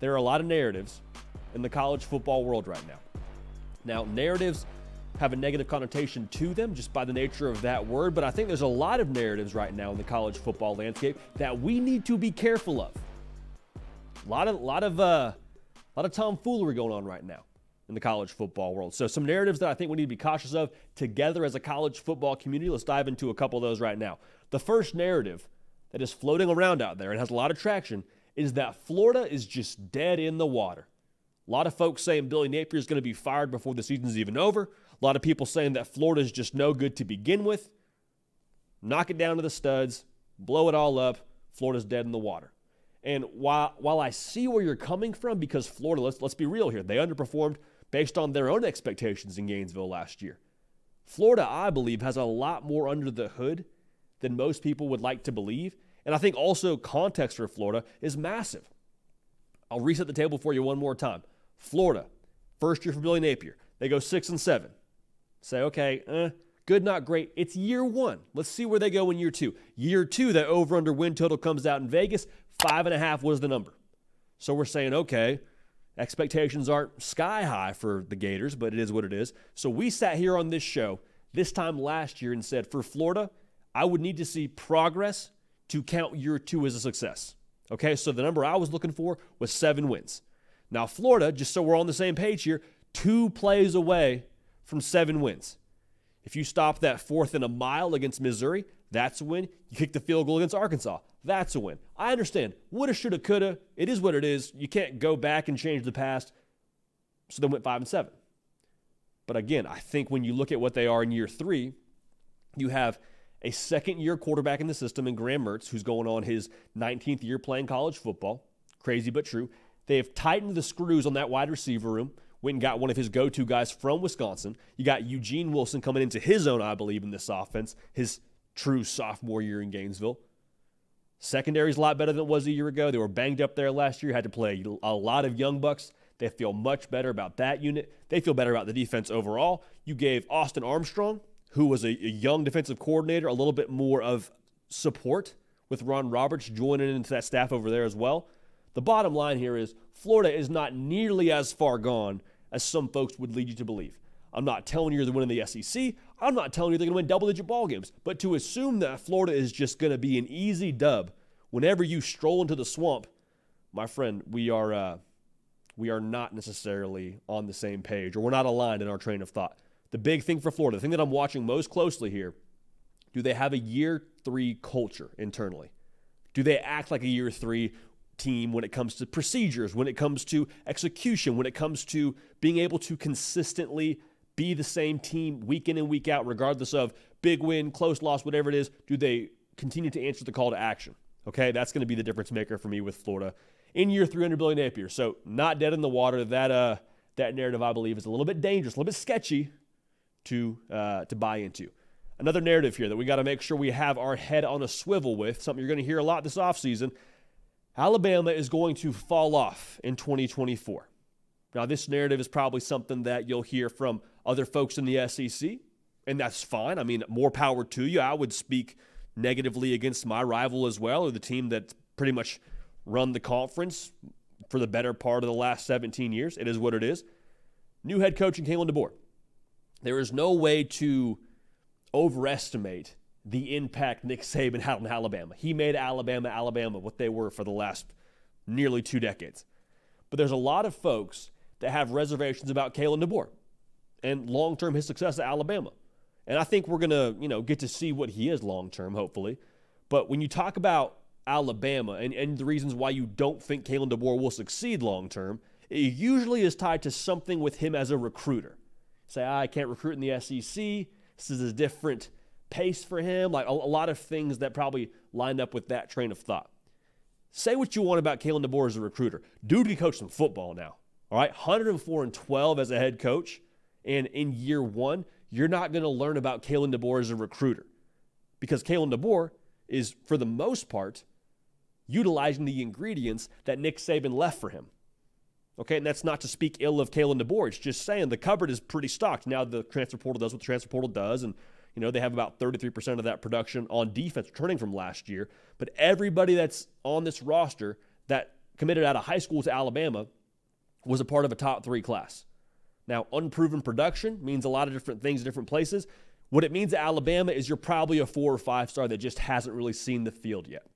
there are a lot of narratives in the college football world right now. Now, narratives have a negative connotation to them just by the nature of that word, but I think there's a lot of narratives right now in the college football landscape that we need to be careful of. A lot of tomfoolery going on right now in the college football world. So some narratives that I think we need to be cautious of together as a college football community. Let's dive into a couple of those right now. The first narrative that is floating around out there and has a lot of traction is that Florida is just dead in the water. A lot of folks saying Billy Napier is going to be fired before the season's even over. A lot of people saying that Florida is just no good to begin with. Knock it down to the studs, blow it all up. Florida's dead in the water. And while I see where you're coming from, because Florida, let's be real here, they underperformed based on their own expectations in Gainesville last year. Florida, I believe, has a lot more under the hood than most people would like to believe. And I think also context for Florida is massive. I'll reset the table for you one more time. Florida, first year for Billy Napier. They go 6-7. Say, okay, good, not great. It's year one. Let's see where they go in year two. Year two, that over-under win total comes out in Vegas. 5.5 was the number. So we're saying, okay, expectations aren't sky high for the Gators, but it is what it is. So we sat here on this show this time last year and said, for Florida, I would need to see progress to count year two as a success. Okay, so the number I was looking for was 7 wins. Now Florida, just so we're on the same page here, 2 plays away from 7 wins. If you stop that 4th and a mile against Missouri, that's a win. You kick the field goal against Arkansas, that's a win. I understand. Woulda, shoulda, coulda. It is what it is. You can't go back and change the past. So they went 5-7. But again, I think when you look at what they are in year three, you have a second-year quarterback in the system in Graham Mertz, who's going on his 19th year playing college football. Crazy but true. They have tightened the screws on that wide receiver room. Went and got one of his go-to guys from Wisconsin. You got Eugene Wilson coming into his own, I believe, in this offense, his true sophomore year in Gainesville. Secondary's a lot better than it was a year ago. They were banged up there last year, had to play a lot of young bucks. They feel much better about that unit. They feel better about the defense overall. You gave Austin Armstrong, who was a young defensive coordinator, a little bit more of support with Ron Roberts joining into that staff over there as well. The bottom line here is Florida is not nearly as far gone as some folks would lead you to believe. I'm not telling you they're winning the SEC. I'm not telling you they're going to win double-digit ball games. But to assume that Florida is just going to be an easy dub whenever you stroll into the swamp, my friend, we are not necessarily on the same page, or we're not aligned in our train of thought. The big thing for Florida, the thing that I'm watching most closely here, do they have a year three culture internally? Do they act like a year three team when it comes to procedures, when it comes to execution, when it comes to being able to consistently be the same team week in and week out, regardless of big win, close loss, whatever it is? Do they continue to answer the call to action? Okay, that's going to be the difference maker for me with Florida in year 300 Billy Napier. So not dead in the water. That narrative, I believe, is a little bit dangerous, a little bit sketchy to buy into. Another narrative here that we got to make sure we have our head on a swivel with, something you're going to hear a lot this offseason. Alabama is going to fall off in 2024. Now, this narrative is probably something that you'll hear from other folks in the SEC, and that's fine. I mean, more power to you. I would speak negatively against my rival as well, or the team that's pretty much run the conference for the better part of the last 17 years. It is what it is. New head coach in Kalen DeBoer. There is no way to overestimate the impact Nick Saban had on Alabama. He made Alabama what they were for the last nearly 2 decades. But there's a lot of folks that have reservations about Kalen DeBoer and long-term his success at Alabama. And I think we're going to, get to see what he is long-term, hopefully. But when you talk about Alabama and the reasons why you don't think Kalen DeBoer will succeed long-term, it usually is tied to something with him as a recruiter. Say, I can't recruit in the SEC. This is a different pace for him, like a lot of things that probably lined up with that train of thought. Say what you want about Kalen DeBoer as a recruiter. Dude can coach some football now, all right? 104-12 as a head coach, and in year one, you're not going to learn about Kalen DeBoer as a recruiter because Kalen DeBoer is, for the most part, utilizing the ingredients that Nick Saban left for him. Okay, and that's not to speak ill of Kalen DeBoer. It's just saying the cupboard is pretty stocked. Now the transfer portal does what the transfer portal does, and they have about 33% of that production on defense returning from last year. But everybody that's on this roster that committed out of high school to Alabama was a part of a top 3 class. Now, unproven production means a lot of different things in different places. What it means at Alabama is you're probably a 4 or 5 star that just hasn't really seen the field yet.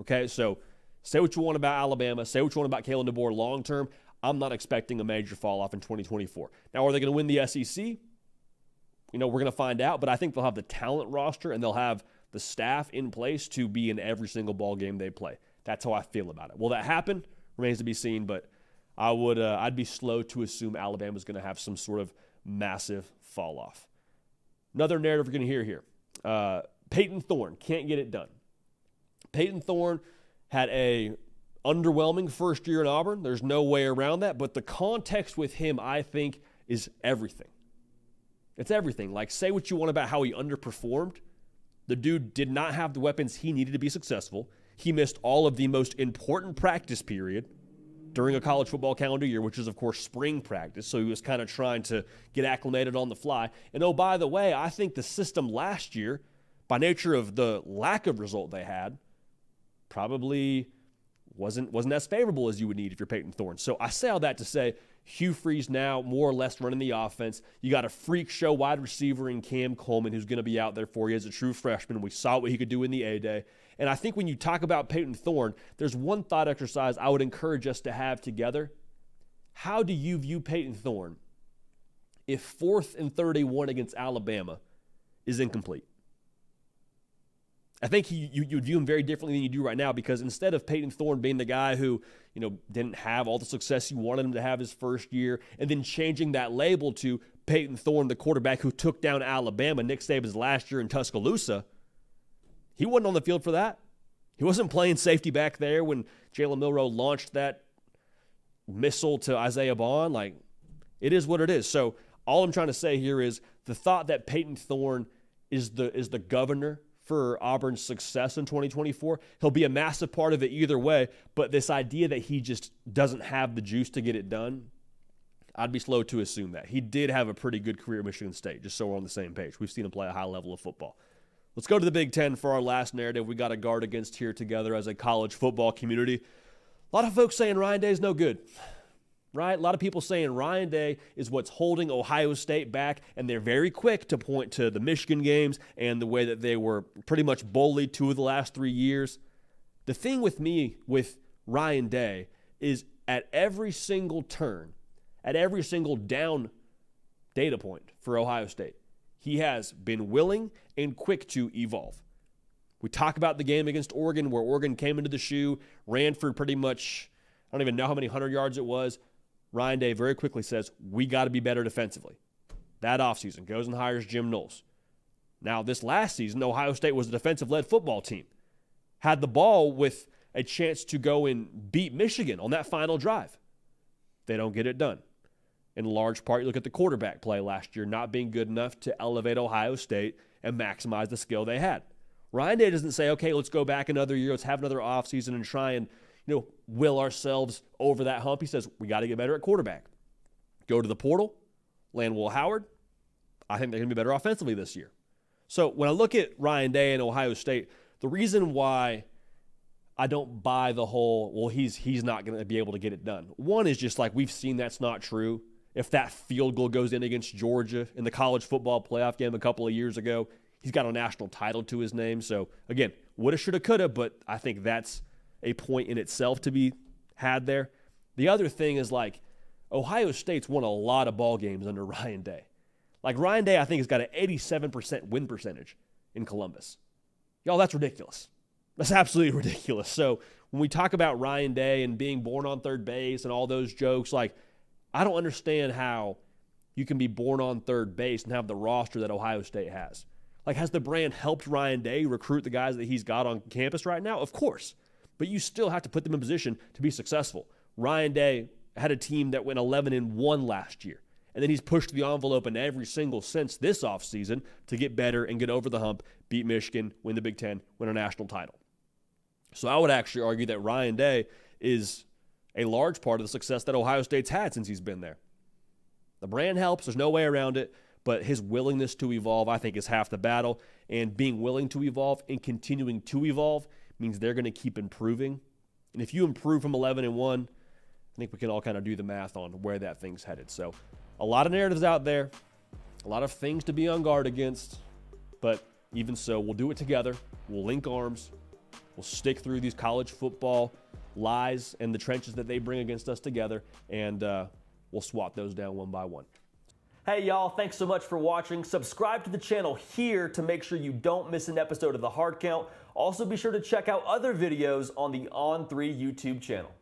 Okay, so say what you want about Alabama. Say what you want about Kalen DeBoer long-term. I'm not expecting a major fall-off in 2024. Now, are they going to win the SEC? You know, we're going to find out, but I think they'll have the talent roster and they'll have the staff in place to be in every single ball game they play. That's how I feel about it. Will that happen? Remains to be seen, but I would, I'd be slow to assume Alabama's going to have some sort of massive fall-off. Another narrative we're going to hear here. Peyton Thorne can't get it done. Peyton Thorne had an underwhelming first year in Auburn. There's no way around that, but the context with him, I think, is everything. It's everything. Like, say what you want about how he underperformed. The dude did not have the weapons he needed to be successful. He missed all of the most important practice period during a college football calendar year, which is, of course, spring practice. So he was kind of trying to get acclimated on the fly. And, oh, by the way, I think the system last year, by nature of the lack of result they had, probably wasn't as favorable as you would need if you're Peyton Thorne. So I say all that to say Hugh Freeze now more or less running the offense. You got a freak show wide receiver in Cam Coleman who's going to be out there for you as a true freshman. We saw what he could do in the A-Day. And I think when you talk about Peyton Thorne, there's one thought exercise I would encourage us to have together. How do you view Peyton Thorne if 4th and 31 against Alabama is incomplete? I think you view him very differently than you do right now, because instead of Peyton Thorne being the guy who, you know, didn't have all the success you wanted him to have his first year, and then changing that label to Peyton Thorne, the quarterback who took down Alabama, Nick Saban's last year in Tuscaloosa, he wasn't on the field for that. He wasn't playing safety back there when Jalen Milroe launched that missile to Isaiah Bond. Like, it is what it is. So all I'm trying to say here is the thought that Peyton Thorne is the governor for Auburn's success in 2024. He'll be a massive part of it either way, but this idea that he just doesn't have the juice to get it done, I'd be slow to assume that. He did have a pretty good career at Michigan State, just so we're on the same page. We've seen him play a high level of football. Let's go to the Big Ten for our last narrative we got to guard against here together as a college football community. A lot of folks saying Ryan Day's no good, right? A lot of people saying Ryan Day is what's holding Ohio State back, and they're very quick to point to the Michigan games and the way that they were pretty much bullied 2 of the last 3 years. The thing with me with Ryan Day is at every single turn, at every single down data point for Ohio State, he has been willing and quick to evolve. We talk about the game against Oregon where Oregon came into the shoe, ran for pretty much, I don't even know how many 100 yards it was. Ryan Day very quickly says, we got to be better defensively. That offseason goes and hires Jim Knowles. Now, this last season, Ohio State was a defensive-led football team. Had the ball with a chance to go and beat Michigan on that final drive. They don't get it done. In large part, you look at the quarterback play last year not being good enough to elevate Ohio State and maximize the skill they had. Ryan Day doesn't say, okay, let's go back another year, let's have another offseason and try and will ourselves over that hump. He says, we got to get better at quarterback. Go to the portal, land Will Howard. I think they're going to be better offensively this year. So when I look at Ryan Day and Ohio State, the reason why I don't buy the whole, well, he's not going to be able to get it done. One is just like we've seen that's not true. If that field goal goes in against Georgia in the college football playoff game a couple of years ago, he's got a national title to his name. So, again, woulda, shoulda, coulda, but I think that's a point in itself to be had there. The other thing is, like, Ohio State's won a lot of ball games under Ryan Day. Like, Ryan Day, I think, has got an 87% win percentage in Columbus. Y'all, that's ridiculous. That's absolutely ridiculous. So when we talk about Ryan Day and being born on third base and all those jokes, like, I don't understand how you can be born on third base and have the roster that Ohio State has. Like, has the brand helped Ryan Day recruit the guys that he's got on campus right now? Of course. But you still have to put them in position to be successful. Ryan Day had a team that went 11-1 last year, and then he's pushed the envelope in every single sense this offseason to get better and get over the hump, beat Michigan, win the Big Ten, win a national title. So I would actually argue that Ryan Day is a large part of the success that Ohio State's had since he's been there. The brand helps. There's no way around it. But his willingness to evolve, I think, is half the battle. And being willing to evolve and continuing to evolve means they're going to keep improving And if you improve from 11-1, I think we can all kind of do the math on where that thing's headed. So a lot of narratives out there, a lot of things to be on guard against, but even so, we'll do it together. We'll link arms. We'll stick through these college football lies and the trenches that they bring against us together, and we'll swat those down one by one. Hey, y'all, thanks so much for watching. Subscribe to the channel here to make sure you don't miss an episode of The Hard Count. Also, be sure to check out other videos on the On3 YouTube channel.